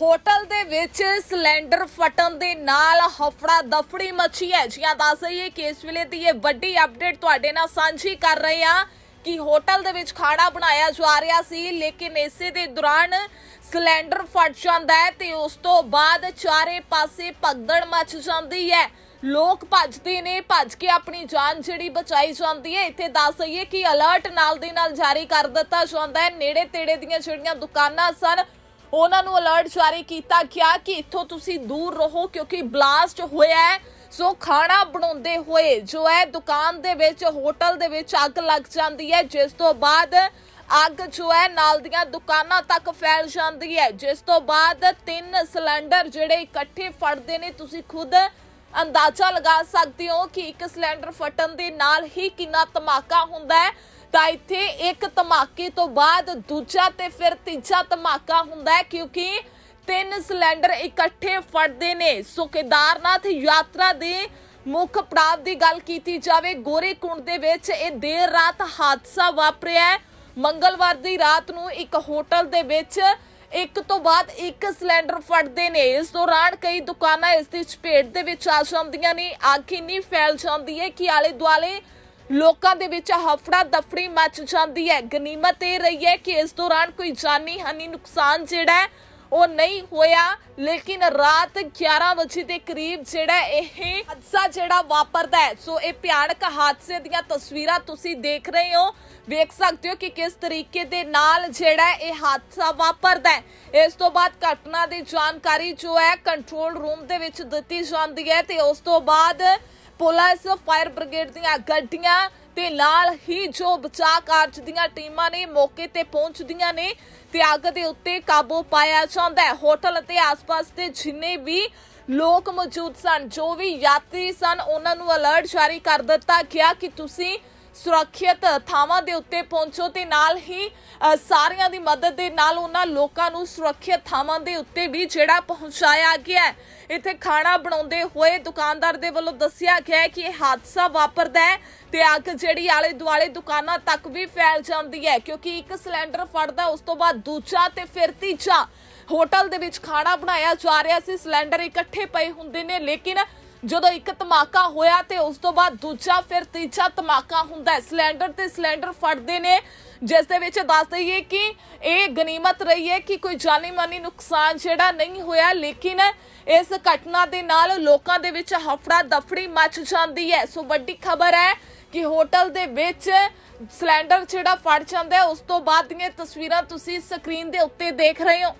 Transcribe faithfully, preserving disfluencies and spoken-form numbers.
Hotel दे विच cylinder फटन दे नाल हफड़ा दफड़ी मची है। जी हाँ, दस रही कि इस वेले की यह वड्डी अपडेट तुहाडे नाल सांझी कर रहे हैं कि होटल दे विच खाना बनाया जा रहा सी, लेकिन इसे दे दौरान सिलेंडर फट जाता है तो उस तो बाद चारे पासे भगदड़ मच जाती है। लोग भजते ने, भज के अपनी जान जी बचाई जाती है। इतने दस रही कि अलर्ट नाल दी नाल जारी कर दिता जाता है। नेड़े तेड़े दियां जिहड़ियां दुकानां सन उन्होंने अलर्ट जारी किया गया कि इत्थों तुसी दूर रहो क्योंकि ब्लास्ट होया है। सो खाना बनाते हुए जो है दुकान दे विच होटल दे विच अग लग जाती है, जिस तो बाद अग जो है नाल दियां दुकानां तक फैल जाती है, जिस तो बाद तीन सिलेंडर जिहड़े इकट्ठे फटदे ने। तुसी खुद अंदाजा लगा सकते हो कि एक सिलेंडर फटन दे नाल ही कितना धमाका हुंदा है। तो इत्थे एक धमाके तो बाद दूजा ते फिर तीजा धमाका हुंदा है क्योंकि तीन सिलेंडर इकट्ठे फटदे ने। सो केदारनाथ यात्रा दे मुख पड़ाव की गल की जाए, गोरेकुंड दे विच ये देर रात हादसा वापरिया। मंगलवार की रात नूं एक होटल दे विच एक तो बाद एक सिलेंडर फटते ने। इस दौरान कई दुकानां इसकी चपेट दे विच आ जांदियां ने। अग इन्नी फैल जाती है कि आले दुआले लोगों दे विच हफड़ा दफड़ी मच जाती है। गनीमत यह रही है कि इस दौरान कोई जानी हानि नुकसान जिहड़ा है वो नहीं होया, लेकिन रात ग्यारह बजे के करीब जिहड़ा यह हादसा जिहड़ा वापरदा है। सो ये भयानक हादसे दीयां तस्वीरां तुसी देख रहे हो, देख सकते हो कि किस तरीके दे नाल जिहड़ा यह हादसा वापरदा है। इस तो बाद घटना की जानकारी जो है कंट्रोल रूम दे विच दित्ती जांदी है ते उस तो बाद पुलिस फायर ब्रिगेड दीयां गड्डियां ते नाल ही जो बचाव कार्य दीयां टीमां ने मौके ते पहुंचदियां ने ते अग दे उत्ते काबू पाया जांदा है। होटल ते आस-पास दे जिन्ने भी लोग मौजूद सन, जो भी यात्री सन, उन्हां नूं अलर्ट जारी कर दित्ता गया कि तुसी सुरक्षित थावां दे उत्ते पहुंचो ते नाल ही सारियां दी मदद दे नाल उन्हां लोकां नूं सुरक्षित थावां दे उत्ते भी जिहड़ा पहुंचाया गया। इत्थे खाना बनाउंदे होए दुकानदार दे वल्लों दस्सिया गया है कि यह हादसा वापरदा है ते अग जिहड़ी आले दुआले दुकानां तक भी फैल जाती है क्योंकि एक सिलेंडर फटदा उस तो बाद दूजा ते फिर तीजा। होटल दे विच खाना बनाया जा रहा सी, सिलेंडर इकट्ठे पए हुंदे ने, लेकिन जदों एक धमाका होया ते उस तो बाद दूजा फिर तीजा धमाका हुंदा है। सिलेंडर ते सिलेंडर फटदे ने, जिस दे विच दस दईए कि यह गनीमत रही है कि कोई जानी मानी नुकसान जिहड़ा नहीं होया, लेकिन इस घटना दे नाल लोकां दे विच हफड़ा दफड़ी मच जाती है। सो वड्डी खबर है कि होटल दे विच सिलेंडर जिहड़ा फट जांदा है, उस तो बाद ਦੀਆਂ ਤਸਵੀਰਾਂ ਤੁਸੀਂ ਸਕਰੀਨ ਦੇ ਉੱਤੇ ਦੇਖ ਰਹੇ ਹੋ।